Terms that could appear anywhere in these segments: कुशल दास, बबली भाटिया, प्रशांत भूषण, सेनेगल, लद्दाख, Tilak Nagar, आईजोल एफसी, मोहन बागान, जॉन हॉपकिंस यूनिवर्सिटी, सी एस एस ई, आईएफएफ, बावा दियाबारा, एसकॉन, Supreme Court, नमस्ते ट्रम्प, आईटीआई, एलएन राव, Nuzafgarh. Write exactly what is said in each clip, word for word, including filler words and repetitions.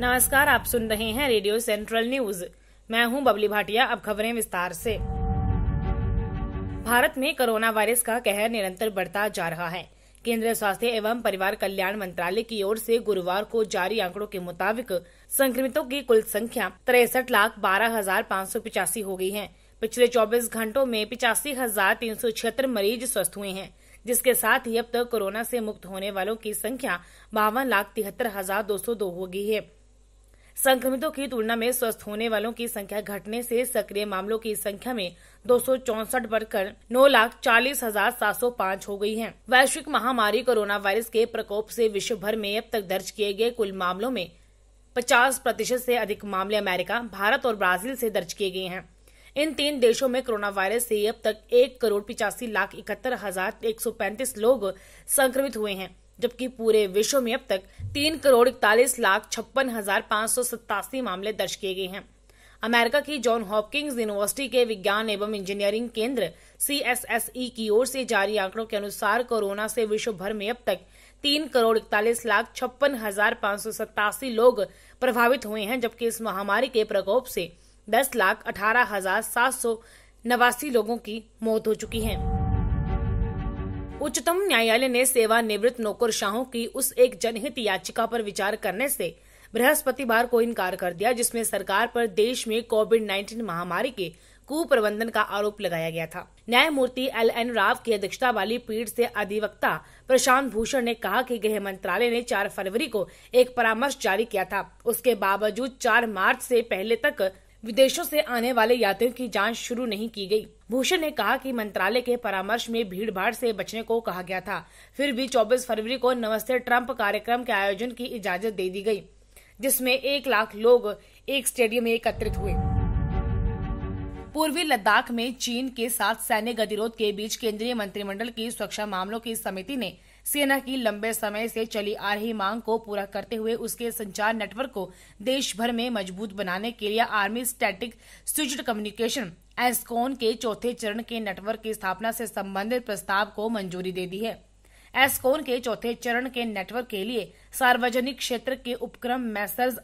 नमस्कार, आप सुन रहे हैं रेडियो सेंट्रल न्यूज। मैं हूं बबली भाटिया। अब खबरें विस्तार से। भारत में कोरोना वायरस का कहर निरंतर बढ़ता जा रहा है। केंद्रीय स्वास्थ्य एवं परिवार कल्याण मंत्रालय की ओर से गुरुवार को जारी आंकड़ों के मुताबिक संक्रमितों की कुल संख्या तिरसठ लाख बारह हजार पाँच सौ पिचासी हो गई है। पिछले चौबीस घंटों में पिचासी हजार तीन सौ छिहत्तर मरीज स्वस्थ हुए हैं, जिसके साथ ही अब तक कोरोना से मुक्त होने वालों की संख्या बावन लाख तिहत्तर हजार दो सौ दो हो गई है। संक्रमितों की तुलना में स्वस्थ होने वालों की संख्या घटने से सक्रिय मामलों की संख्या में दो सौ चौसठ बढ़कर नौ लाख चालीस हजार सात सौ पाँच हो गई है। वैश्विक महामारी कोरोना वायरस के प्रकोप से विश्व भर में अब तक दर्ज किए गए कुल मामलों में पचास प्रतिशत से अधिक मामले अमेरिका, भारत और ब्राजील से दर्ज किए गए हैं। इन तीन देशों में कोरोना वायरस से अब तक एक करोड़ पिचासी लाख इकहत्तर हजार एक सौ पैंतीस लोग संक्रमित हुए हैं, जबकि पूरे विश्व में अब तक तीन करोड़ इकतालीस लाख छप्पन हजार पाँच सौ सत्तासी मामले दर्ज किए गए हैं। अमेरिका की जॉन हॉपकिंस यूनिवर्सिटी के विज्ञान एवं इंजीनियरिंग केंद्र सी एस एस ई की ओर से जारी आंकड़ों के अनुसार कोरोना से विश्व भर में अब तक तीन करोड़ इकतालीस लाख छप्पन हजार पाँच सौ सत्तासी लोग प्रभावित हुए हैं, जबकि इस महामारी के प्रकोप से दस लाख अठारह हजार सात सौ नवासी लोगों की मौत हो चुकी है। उच्चतम न्यायालय ने सेवानिवृत्त नौकरशाहों की उस एक जनहित याचिका पर विचार करने से बृहस्पतिवार को इनकार कर दिया, जिसमें सरकार पर देश में कोविड उन्नीस महामारी के कुप्रबंधन का आरोप लगाया गया था। न्यायमूर्ति एलएन राव की अध्यक्षता वाली पीठ से अधिवक्ता प्रशांत भूषण ने कहा कि गृह मंत्रालय ने चार फरवरी को एक परामर्श जारी किया था। उसके बावजूद चार मार्च से पहले तक विदेशों से आने वाले यात्रियों की जांच शुरू नहीं की गई। भूषण ने कहा कि मंत्रालय के परामर्श में भीड़भाड़ से बचने को कहा गया था, फिर भी चौबीस फरवरी को नमस्ते ट्रम्प कार्यक्रम के आयोजन की इजाजत दे दी गई, जिसमें एक लाख लोग एक स्टेडियम में एकत्रित हुए। पूर्वी लद्दाख में चीन के साथ सैन्य गतिरोध के बीच केंद्रीय मंत्रिमंडल की सुरक्षा मामलों की समिति ने सेना की लंबे समय से चली आ रही मांग को पूरा करते हुए उसके संचार नेटवर्क को देश भर में मजबूत बनाने के लिए army static switched communication एसकॉन के चौथे चरण के नेटवर्क की स्थापना से संबंधित प्रस्ताव को मंजूरी दे दी है। एसकॉन के चौथे चरण के नेटवर्क के लिए सार्वजनिक क्षेत्र के उपक्रम मैसर्स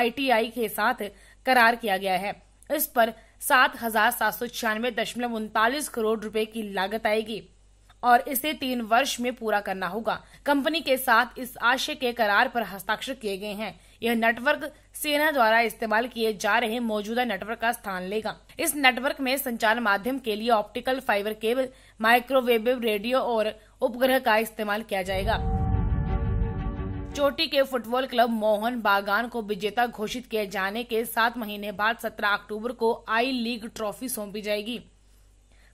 आईटीआई के साथ करार किया गया है। इस पर सात हजार सात सौ छियानवे दशमलव उनतालीस करोड़ रुपए की लागत आएगी और इसे तीन वर्ष में पूरा करना होगा। कंपनी के साथ इस आशय के करार पर हस्ताक्षर किए गए हैं। यह नेटवर्क सेना द्वारा इस्तेमाल किए जा रहे मौजूदा नेटवर्क का स्थान लेगा। इस नेटवर्क में संचार माध्यम के लिए optical fibre cable, microwave radio और उपग्रह का इस्तेमाल किया जाएगा। चोटी के फुटबॉल क्लब मोहन बागान को विजेता घोषित किए जाने के सात महीने बाद सत्रह अक्टूबर को आई लीग ट्रॉफी सौंपी जाएगी।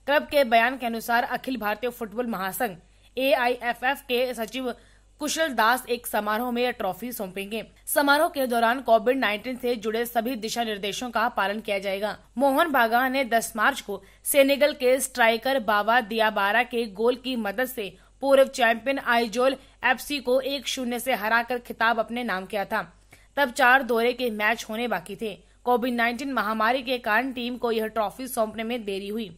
क्लब के बयान के अनुसार अखिल भारतीय फुटबॉल महासंघ ए आई एफ एफ के सचिव कुशल दास एक समारोह में यह ट्रॉफी सौंपेंगे। समारोह के दौरान कोविड उन्नीस से जुड़े सभी दिशा निर्देशों का पालन किया जाएगा। मोहन बागान ने दस मार्च को सेनेगल के स्ट्राइकर बावा दियाबारा के गोल की मदद से पूर्व चैंपियन आईजोल एफसी को एक शून्य से हराकर खिताब अपने नाम किया था। तब चार दौरे के मैच होने बाकी थे। कोविड उन्नीस महामारी के कारण टीम को यह ट्रॉफी सौंपने में देरी हुई।